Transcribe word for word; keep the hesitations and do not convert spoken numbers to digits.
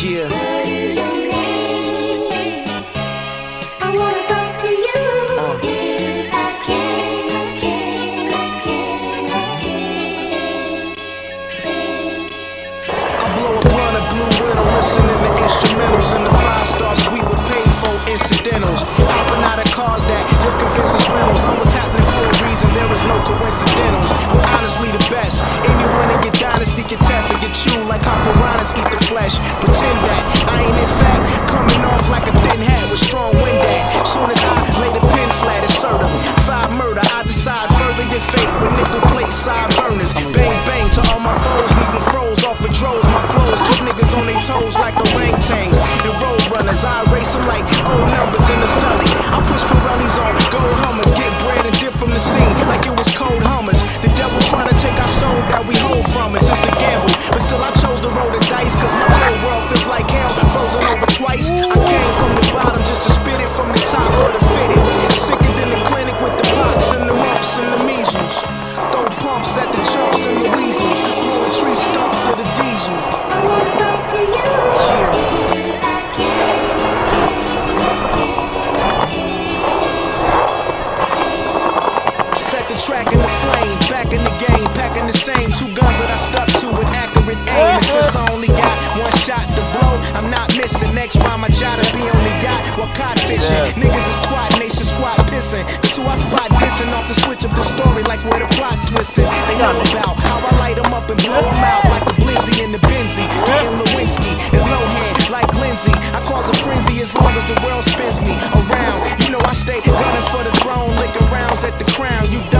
Yeah. What is your name? I wanna talk to you. Uh. If I can, I can, I can, I can. I blow a blunt of Blue Widow, listening to instrumentals in the five-star suite with paid-for incidentals. Hopping out of cars that your convinces rentals. I'm what's happening for a reason. There is no coincidentals. I'm honestly the best. Anyone in your dynasty can test and get chewed like Hopperana's eat the flesh. Pretend that I ain't in fact coming off like a thin hat with strong wind at. Soon as I lay the pin flat, insert them. Five murder, I decide further your fate with nickel plate side burners. Bang bang to all my foes, leaving froze off with droves. My flows keep niggas on their toes like orangutans and road runners. I erase them like old numbers in the Sully. I push Pirellis on gold Hummers, get bread and dip from the scene like it was cold Hummers. The devil trying to take our soul that we hold from us. It's a gamble, but still I chose to roll the dice, cause my whole world feels like hell, frozen over twice. I came from the bottom just to spit it from the top of the fitted. Sicker than the clinic with the pox and the mumps and the measles. Throw pumps at the chumps and the weasels, blowing tree stumps at the diesel. I wanna talk to you. Yeah. I can't. Set the track in the flame, back in the game, packing the same two guns that I stuck to with accurate aim. And since I only got one shot to blow, I'm not missing. Next round my job to be on the yacht while cod fishing. Yeah. Niggas is twat nation, squad pissing. That's who I spot dissing off the switch of the story, like where the plot's twisted. They know about how I light them up and blow them out like the Blizzy and the Benzie, getting Lewinsky and Lohan like Lindsay. I cause a frenzy as long as the world spins me around. You know I stay gunning for the throne, licking rounds at the crown. You die